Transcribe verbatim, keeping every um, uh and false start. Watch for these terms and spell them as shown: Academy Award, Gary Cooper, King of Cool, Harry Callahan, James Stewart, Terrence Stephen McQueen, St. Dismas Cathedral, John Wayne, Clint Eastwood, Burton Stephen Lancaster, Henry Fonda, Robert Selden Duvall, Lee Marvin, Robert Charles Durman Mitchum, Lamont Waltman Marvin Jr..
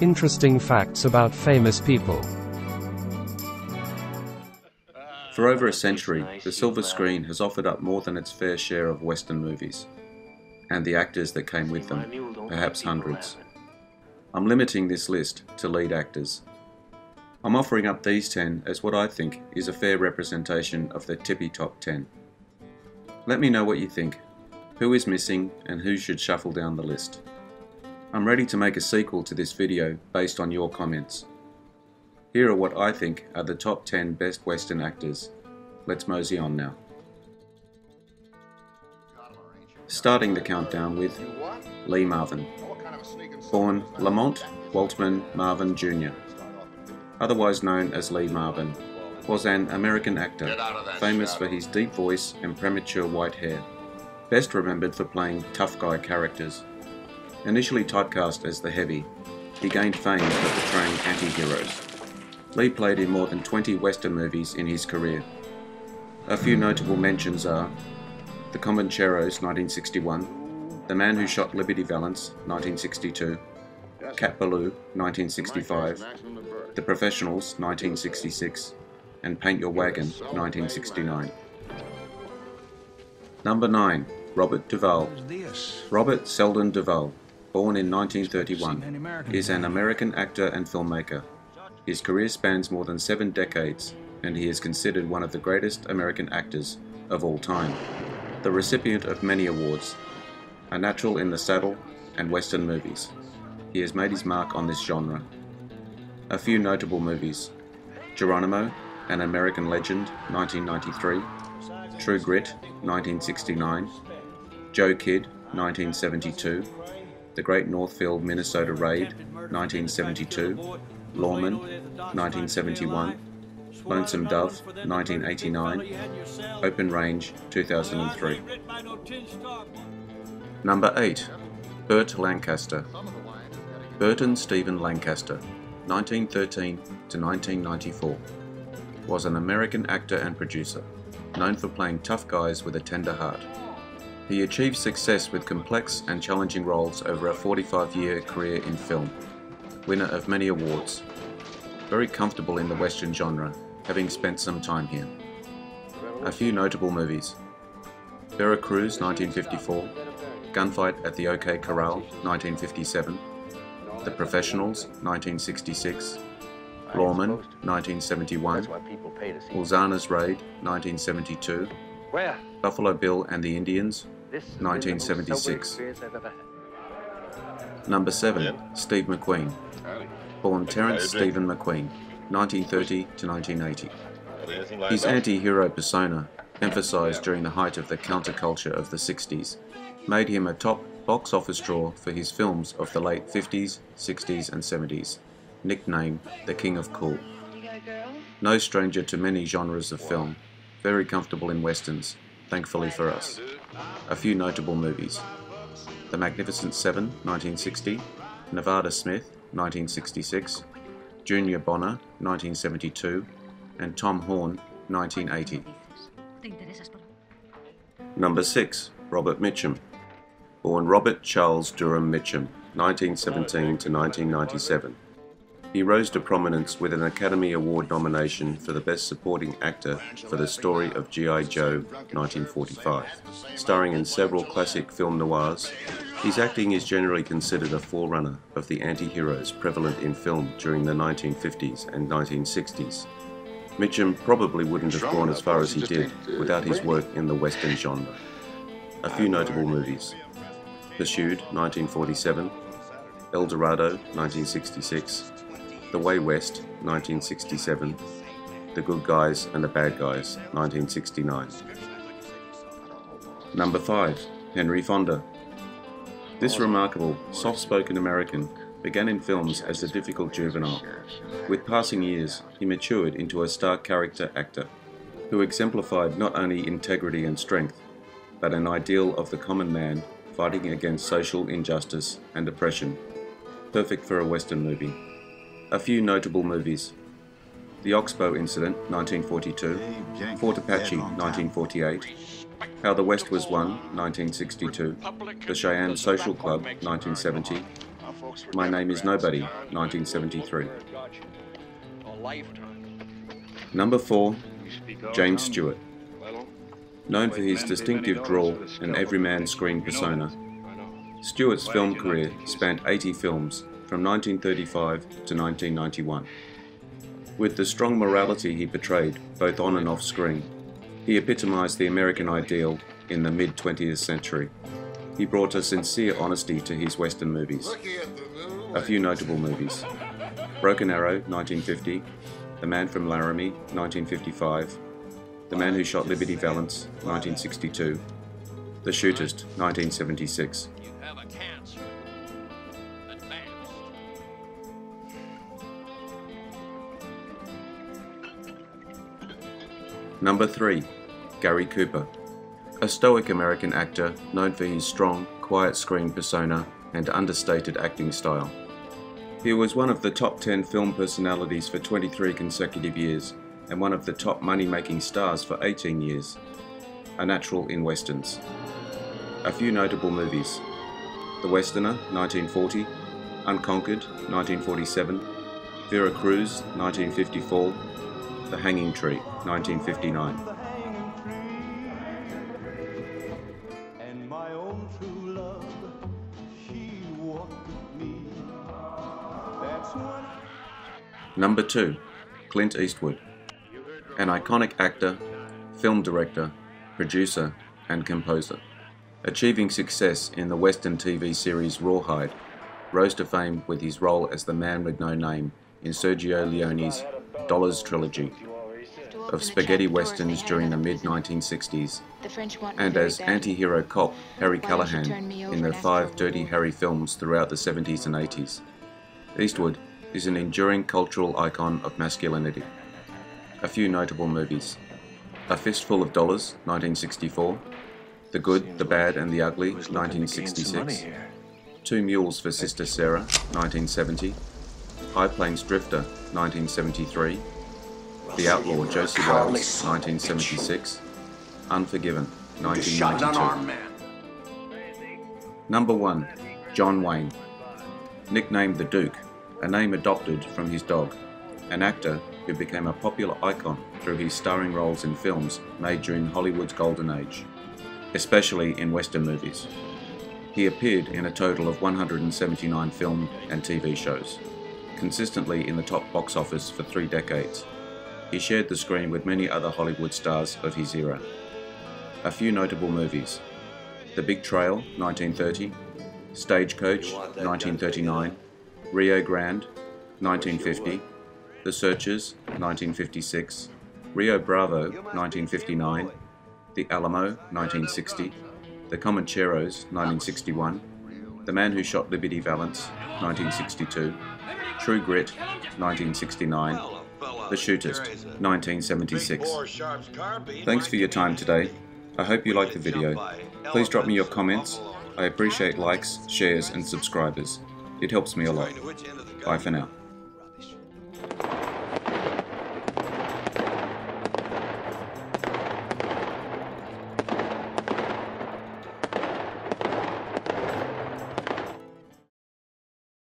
Interesting facts about famous people. For over a century, the silver screen has offered up more than its fair share of Western movies, and the actors that came with them, perhaps hundreds. I'm limiting this list to lead actors. I'm offering up these ten as what I think is a fair representation of the tippy-top ten. Let me know what you think, who is missing and who should shuffle down the list. I'm ready to make a sequel to this video based on your comments. Here are what I think are the top ten best Western actors. Let's mosey on now. Starting the countdown with Lee Marvin, born Lamont Waltman Marvin Junior Otherwise known as Lee Marvin, was an American actor, famous for his deep voice and premature white hair, best remembered for playing tough guy characters. Initially typecast as the heavy, he gained fame for portraying anti-heroes. Lee played in more than twenty Western movies in his career. A few notable mentions are The Comancheros nineteen sixty-one, The Man Who Shot Liberty Valance nineteen sixty-two, Cat Ballou nineteen sixty-five, The Professionals nineteen sixty-six, and Paint Your Wagon nineteen sixty-nine. Number nine, Robert Duvall. Robert Selden Duvall, born in nineteen thirty-one, is an American actor and filmmaker. His career spans more than seven decades, and he is considered one of the greatest American actors of all time, the recipient of many awards, a natural in the saddle and Western movies. He has made his mark on this genre. A few notable movies: Geronimo, An American Legend, nineteen ninety-three, True Grit, nineteen sixty-nine, Joe Kidd, nineteen seventy-two, The Great Northfield, Minnesota Raid, nineteen seventy-two, Lawman, nineteen seventy-one, Lonesome Dove, nineteen eighty-nine, Open Range, two thousand three. Number eight, Burt Lancaster. Burton Stephen Lancaster, nineteen thirteen to nineteen ninety-four, was an American actor and producer, known for playing tough guys with a tender heart. He achieved success with complex and challenging roles over a forty-five year career in film, winner of many awards. Very comfortable in the Western genre, having spent some time here. A few notable movies: Veracruz nineteen fifty-four, Gunfight at the OK Corral nineteen fifty-seven, The Professionals nineteen sixty-six, Lawman nineteen seventy-one, Ulzana's Raid nineteen seventy-two, Where? Buffalo Bill and the Indians nineteen seventy-six. Number seven, Steve McQueen. Born Terrence Stephen McQueen, nineteen thirty to nineteen eighty. His anti-hero persona, emphasized during the height of the counterculture of the sixties, made him a top box office draw for his films of the late fifties, sixties and seventies, nicknamed the King of Cool. No stranger to many genres of film, very comfortable in Westerns, thankfully for us. A few notable movies: The Magnificent Seven, nineteen sixty, Nevada Smith, nineteen sixty-six, Junior Bonner, nineteen seventy-two, and Tom Horn, nineteen eighty. Number six, Robert Mitchum. Born Robert Charles Durman Mitchum, nineteen seventeen to nineteen ninety-seven. He rose to prominence with an Academy Award nomination for the Best Supporting Actor for The Story of G I Joe, nineteen forty-five. Starring in several classic film noirs, his acting is generally considered a forerunner of the anti-heroes prevalent in film during the nineteen fifties and nineteen sixties. Mitchum probably wouldn't have gone as far as he did without his work in the Western genre. A few notable movies: Pursued, nineteen forty-seven, El Dorado, nineteen sixty-six, The Way West, nineteen sixty-seven, The Good Guys and the Bad Guys, nineteen sixty-nine. Number five, Henry Fonda. This remarkable, soft-spoken American began in films as a difficult juvenile. With passing years, he matured into a star character actor, who exemplified not only integrity and strength, but an ideal of the common man fighting against social injustice and oppression. Perfect for a Western movie. A few notable movies: The Oxbow Incident, nineteen forty-two, Fort Apache, nineteen forty-eight, How the West Was Won, nineteen sixty-two, The Cheyenne Social Club, nineteen seventy, My Name is Nobody, nineteen seventy-three. Number four, James Stewart. Known for his distinctive drawl and everyman screen persona, Stewart's film career spanned eighty films from nineteen thirty-five to nineteen ninety-one. With the strong morality he portrayed both on and off screen, he epitomized the American ideal in the mid-twentieth century. He brought a sincere honesty to his Western movies. A few notable movies: Broken Arrow, nineteen fifty, The Man from Laramie, nineteen fifty-five, The Man Who Shot Liberty Valance, nineteen sixty-two, The Shootist, nineteen seventy-six. Number three, Gary Cooper. A stoic American actor known for his strong, quiet screen persona and understated acting style. He was one of the top ten film personalities for twenty-three consecutive years and one of the top money-making stars for eighteen years. A natural in westerns. A few notable movies: The Westerner, nineteen forty, Unconquered, nineteen forty-seven, Vera Cruz, nineteen fifty-four, The Hanging Tree, nineteen fifty-nine. Number two, Clint Eastwood. An iconic actor, film director, producer, and composer. Achieving success in the Western T V series Rawhide, rose to fame with his role as the man with no name in Sergio Leone's Dollars trilogy of spaghetti westerns during the mid nineteen sixties, and as anti-hero cop Harry Callahan in the five Dirty Harry films throughout the seventies and eighties. Eastwood is an enduring cultural icon of masculinity. A few notable movies: A Fistful of Dollars, nineteen sixty-four, The Good, the Bad and the Ugly, nineteen sixty-six, Two Mules for Sister Sarah, nineteen seventy, High Plains Drifter, nineteen seventy-three, The Outlaw Josie Wales, nineteen seventy-six, Unforgiven, nineteen ninety-two. Number one, John Wayne. Nicknamed the Duke, a name adopted from his dog, an actor who became a popular icon through his starring roles in films made during Hollywood's golden age, especially in Western movies. He appeared in a total of one hundred seventy-nine film and T V shows, consistently in the top box office for three decades. He shared the screen with many other Hollywood stars of his era. A few notable movies: The Big Trail, nineteen thirty, Stagecoach, nineteen thirty-nine, Rio Grande, nineteen fifty, The Searchers, nineteen fifty-six, Rio Bravo, nineteen fifty-nine, The Alamo, nineteen sixty, The Comancheros, nineteen sixty-one, The Man Who Shot Liberty Valance, nineteen sixty-two, True Grit, nineteen sixty-nine, The Shootist, nineteen seventy-six. Thanks for your time today. I hope you liked the video. Please drop me your comments. I appreciate likes, shares and subscribers. It helps me a lot. Bye for now.